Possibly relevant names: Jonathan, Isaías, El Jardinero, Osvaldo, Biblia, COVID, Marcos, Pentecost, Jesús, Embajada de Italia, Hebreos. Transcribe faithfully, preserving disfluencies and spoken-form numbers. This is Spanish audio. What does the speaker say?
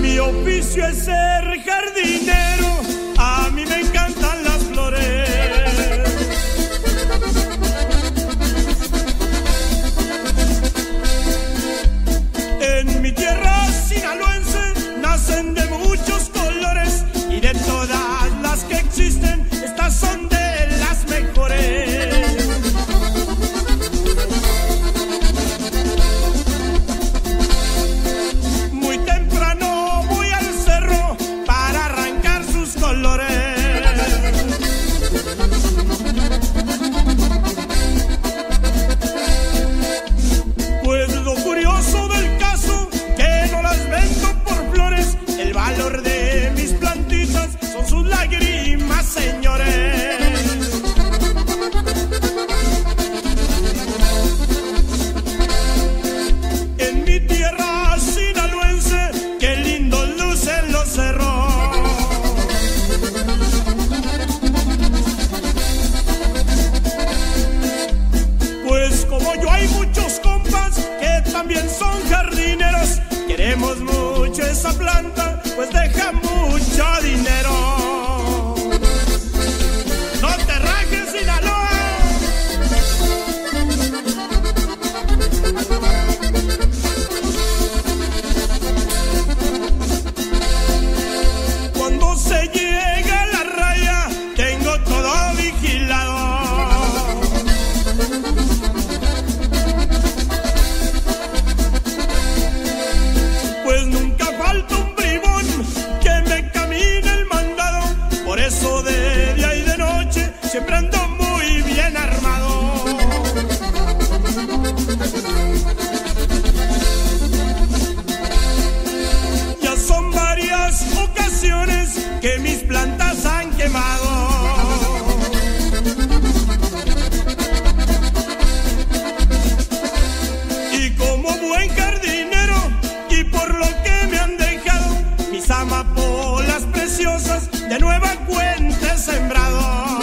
Mi oficio es ser jardinero, a mí me encantan las flores. En mi tierra sinaloense nacen de muchos colores y de todas las que existen, estas son de las mejores. Muy temprano voy al cerro para arrancar sus colores. Pues lo curioso del caso, que no las vendo por flores, el valor de mis plantitas son sus lágrimas, señores. En mi tierra sinaloense, qué lindo lucen los cerros. Pues como yo hay muchos compas que también son jardineros, queremos mucho esa planta, pues deja mucho dinero. ¡No te rajes, Sinaloa! Cuando se llega a la raya, tengo todo vigilado. Pues nunca falta un bribón que me camine el mandado, por eso de día y de noche siempre ando muy bien armado. Ya son varias ocasiones que mis plantas han quemado. Y como buen jardinero, y por lo que me han dejado, mis amapolas preciosas de nueva cuenta he sembrado.